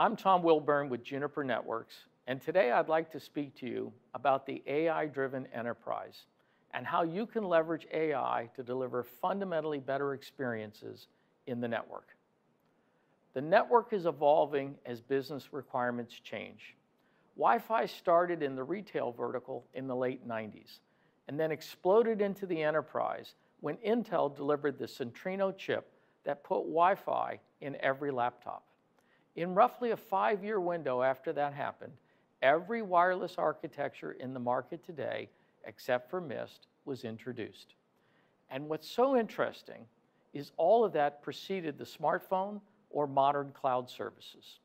I'm Tom Wilburn with Juniper Networks, and today I'd like to speak to you about the AI-driven enterprise and how you can leverage AI to deliver fundamentally better experiences in the network. The network is evolving as business requirements change. Wi-Fi started in the retail vertical in the late 90s and then exploded into the enterprise when Intel delivered the Centrino chip that put Wi-Fi in every laptop. In roughly a 5-year window after that happened, every wireless architecture in the market today, except for Mist, was introduced. And what's so interesting is all of that preceded the smartphone or modern cloud services.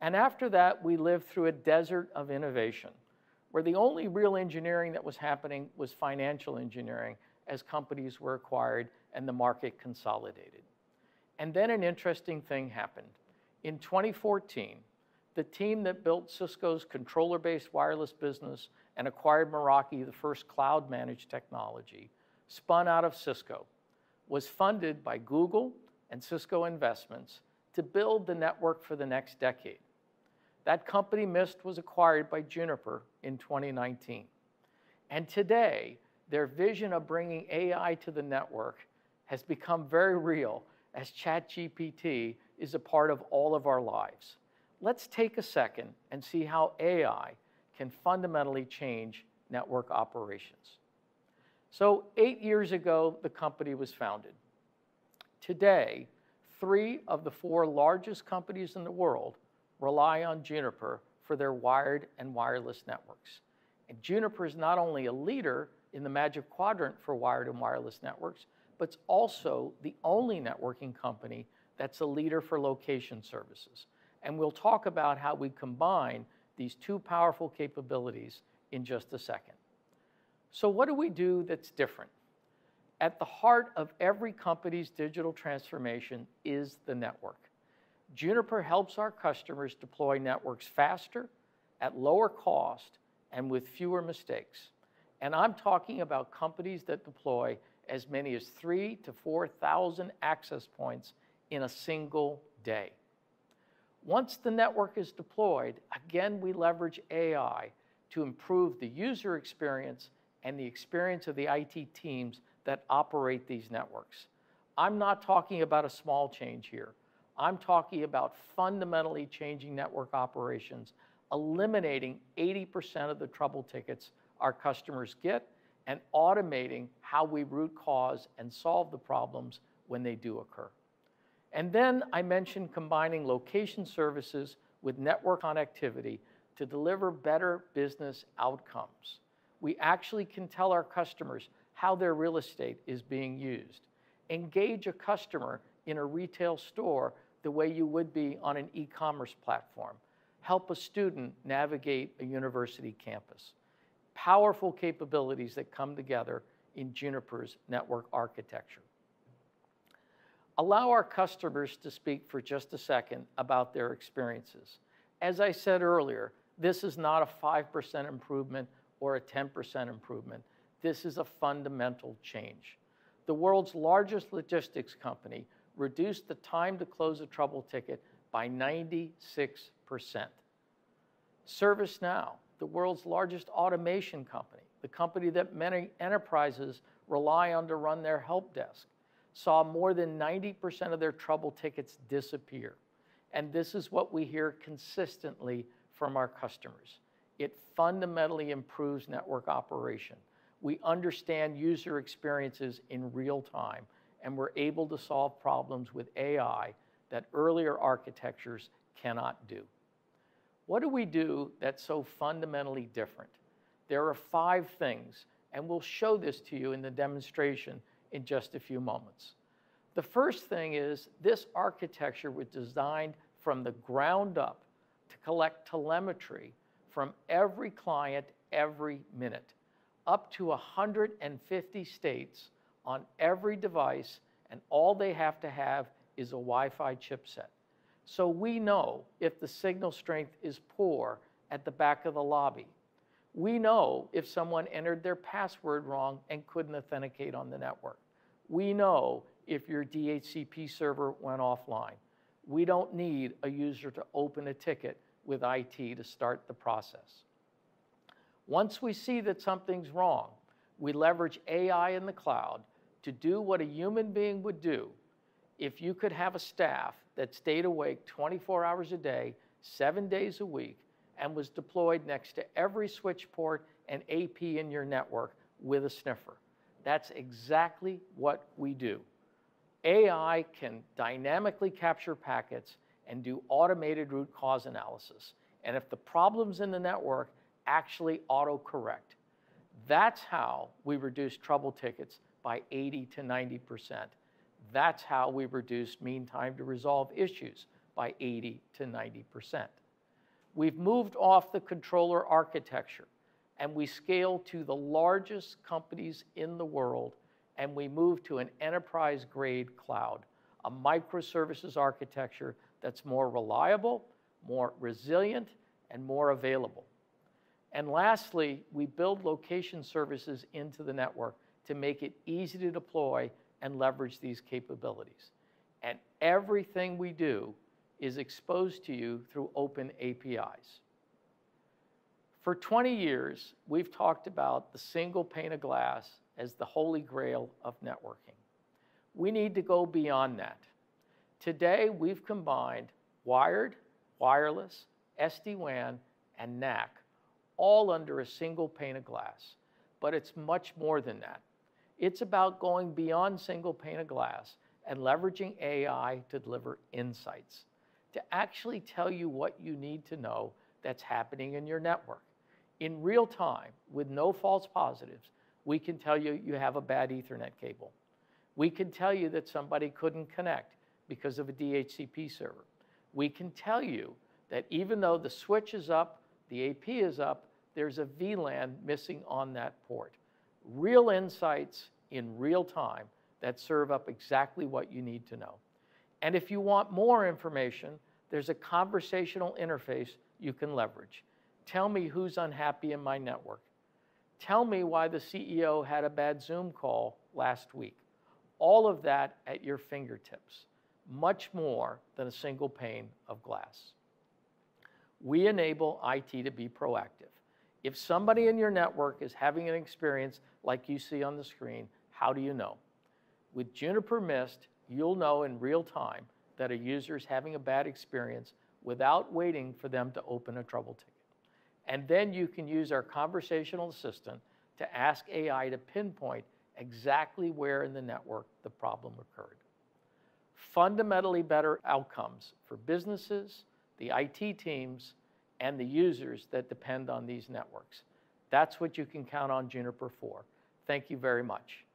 And after that, we lived through a desert of innovation, where the only real engineering that was happening was financial engineering as companies were acquired and the market consolidated. And then an interesting thing happened. In 2014, the team that built Cisco's controller-based wireless business and acquired Meraki, the first cloud-managed technology, spun out of Cisco, was funded by Google and Cisco Investments to build the network for the next decade. That company, Mist, was acquired by Juniper in 2019. And today, their vision of bringing AI to the network has become very real as ChatGPT is a part of all of our lives. Let's take a second and see how AI can fundamentally change network operations. So 8 years ago, the company was founded. Today, 3 of the 4 largest companies in the world rely on Juniper for their wired and wireless networks. And Juniper is not only a leader in the Magic Quadrant for wired and wireless networks, but it's also the only networking company that's a leader for location services. And we'll talk about how we combine these 2 powerful capabilities in just a second. So what do we do that's different? At the heart of every company's digital transformation is the network. Juniper helps our customers deploy networks faster, at lower cost, and with fewer mistakes. And I'm talking about companies that deploy as many as 3,000 to 4,000 access points in a single day. Once the network is deployed, again, we leverage AI to improve the user experience and the experience of the IT teams that operate these networks. I'm not talking about a small change here. I'm talking about fundamentally changing network operations, eliminating 80% of the trouble tickets our customers get, and automating how we root cause and solve the problems when they do occur. And then I mentioned combining location services with network connectivity to deliver better business outcomes. We actually can tell our customers how their real estate is being used. Engage a customer in a retail store the way you would be on an e-commerce platform. Help a student navigate a university campus. Powerful capabilities that come together in Juniper's network architecture. Allow our customers to speak for just a second about their experiences. As I said earlier, this is not a 5% improvement or a 10% improvement. This is a fundamental change. The world's largest logistics company reduced the time to close a trouble ticket by 96%. ServiceNow, the world's largest automation company, the company that many enterprises rely on to run their help desk, saw more than 90% of their trouble tickets disappear. And this is what we hear consistently from our customers. It fundamentally improves network operation. We understand user experiences in real time, and we're able to solve problems with AI that earlier architectures cannot do. What do we do that's so fundamentally different? There are 5 things, and we'll show this to you in the demonstration in just a few moments. The first thing is this architecture was designed from the ground up to collect telemetry from every client every minute, up to 150 states on every device, and all they have to have is a Wi-Fi chipset. So we know if the signal strength is poor at the back of the lobby. We know if someone entered their password wrong and couldn't authenticate on the network. We know if your DHCP server went offline. We don't need a user to open a ticket with IT to start the process. Once we see that something's wrong, we leverage AI in the cloud to do what a human being would do if you could have a staff that stayed awake 24 hours a day, 7 days a week, and was deployed next to every switch port and AP in your network with a sniffer. That's exactly what we do. AI can dynamically capture packets and do automated root cause analysis. And if the problems in the network actually autocorrect, that's how we reduce trouble tickets by 80 to 90%. That's how we reduce mean time to resolve issues by 80 to 90%. We've moved off the controller architecture, and we scale to the largest companies in the world, and we move to an enterprise-grade cloud, a microservices architecture that's more reliable, more resilient, and more available. And lastly, we build location services into the network to make it easy to deploy and leverage these capabilities. And everything we do is exposed to you through open APIs. For 20 years, we've talked about the single pane of glass as the holy grail of networking. We need to go beyond that. Today, we've combined wired, wireless, SD-WAN, and NAC, all under a single pane of glass. But it's much more than that. It's about going beyond single pane of glass and leveraging AI to deliver insights, to actually tell you what you need to know that's happening in your network. In real time, with no false positives, we can tell you you have a bad Ethernet cable. We can tell you that somebody couldn't connect because of a DHCP server. We can tell you that even though the switch is up, the AP is up, there's a VLAN missing on that port. Real insights in real time that serve up exactly what you need to know. And if you want more information, there's a conversational interface you can leverage. Tell me who's unhappy in my network. Tell me why the CEO had a bad Zoom call last week. All of that at your fingertips, much more than a single pane of glass. We enable IT to be proactive. If somebody in your network is having an experience like you see on the screen, how do you know? With Juniper Mist, you'll know in real time that a user is having a bad experience without waiting for them to open a trouble ticket. And then you can use our conversational assistant to ask AI to pinpoint exactly where in the network the problem occurred. Fundamentally better outcomes for businesses, the IT teams, and the users that depend on these networks. That's what you can count on Juniper for. Thank you very much.